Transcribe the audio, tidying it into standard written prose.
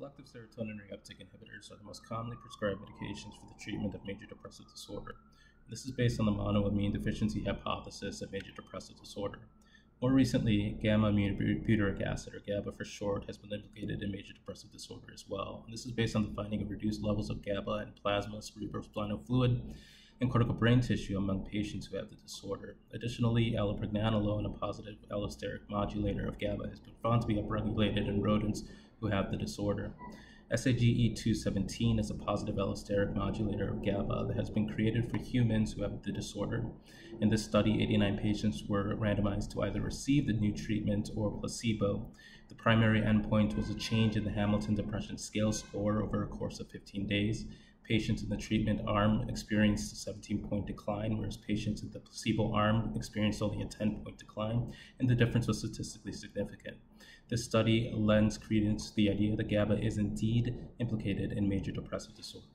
Selective serotonin reuptake inhibitors are the most commonly prescribed medications for the treatment of major depressive disorder. This is based on the monoamine deficiency hypothesis of major depressive disorder. More recently, gamma-aminobutyric acid, or GABA for short, has been implicated in major depressive disorder as well. And this is based on the finding of reduced levels of GABA in plasma, cerebrospinal fluid, and cortical brain tissue among patients who have the disorder. Additionally, allopregnanolone, a positive allosteric modulator of GABA, has been found to be upregulated in rodents who have the disorder. SAGE-217 is a positive allosteric modulator of GABA that has been created for humans who have the disorder. In this study, 89 patients were randomized to either receive the new treatment or placebo. The primary endpoint was a change in the Hamilton Depression scale score over a course of 15 days. Patients in the treatment arm experienced a 17-point decline, whereas patients in the placebo arm experienced only a 10-point decline, and the difference was statistically significant. This study lends credence to the idea that GABA is indeed implicated in major depressive disorder.